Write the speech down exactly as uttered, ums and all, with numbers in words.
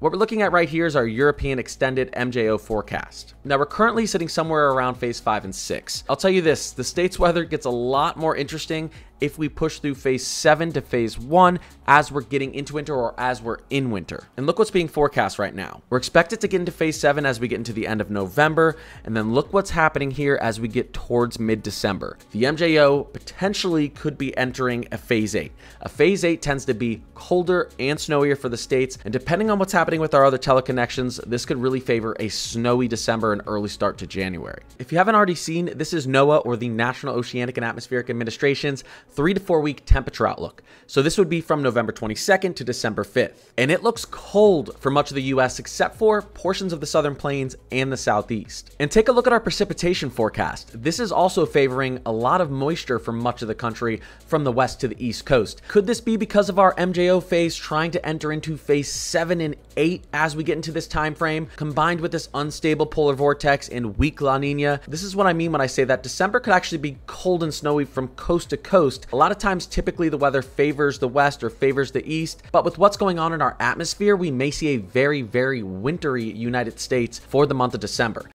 What we're looking at right here is our European extended M J O forecast. Now we're currently sitting somewhere around phase five and six. I'll tell you this, the state's weather gets a lot more interesting if we push through phase seven to phase one as we're getting into winter or as we're in winter. And look what's being forecast right now. We're expected to get into phase seven as we get into the end of November. And then look what's happening here as we get towards mid-December. The M J O potentially could be entering a phase eight. A phase eight tends to be colder and snowier for the states. And depending on what's happening with our other teleconnections, this could really favor a snowy December and early start to January. If you haven't already seen, this is NOAA, or the National Oceanic and Atmospheric Administration's three to four week temperature outlook. So this would be from November twenty-second to December fifth. And it looks cold for much of the U S except for portions of the Southern Plains and the Southeast. And take a look at our precipitation forecast. This is also favoring a lot of moisture for much of the country from the west to the east coast. Could this be because of our M J O phase trying to enter into phase seven and eight as we get into this time frame, combined with this unstable polar vortex and weak La Nina? This is what I mean when I say that December could actually be cold and snowy from coast to coast. A lot of times, typically the weather favors the west or favors the east, but with what's going on in our atmosphere, we may see a very, very wintry United States for the month of December.